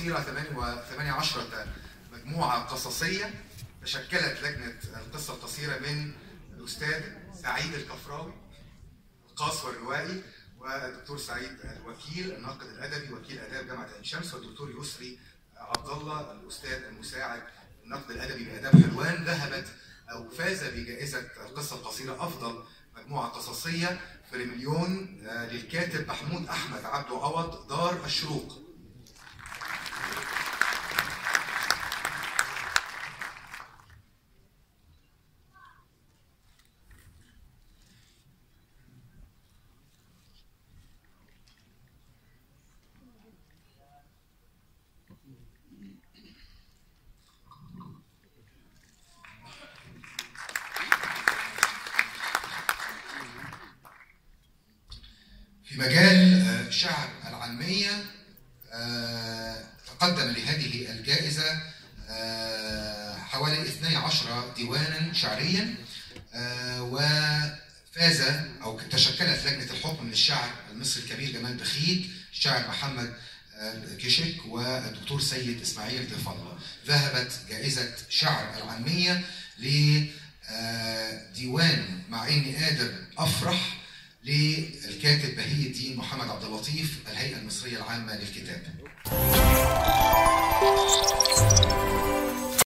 قصيرة 8 و18 مجموعة قصصية تشكلت لجنة القصة القصيرة من الأستاذ سعيد الكفراوي القاص والروائي، والدكتور سعيد الوكيل الناقد الأدبي وكيل آداب جامعة عين شمس، والدكتور يسري عبد الله الأستاذ المساعد الناقد الأدبي بآداب حلوان. ذهبت أو فاز بجائزة القصة القصيرة أفضل مجموعة قصصية فريمليون للكاتب محمود احمد عبده عوض، دار الشروق. مجال شعب العلمية تقدم لهذه الجائزة حوالي 12 ديوانا شعريا، وفاز أو تشكلت لجنة الحكم للشاعر المصري الكبير جمال بخيت، الشاعر محمد كشك، والدكتور سيد اسماعيل. ذهبت جائزة شعر العلمية لديوان مع إني آدم أفرح للكاتب بهي الدين محمد عبد اللطيف، الهيئة المصرية العامة للكتاب.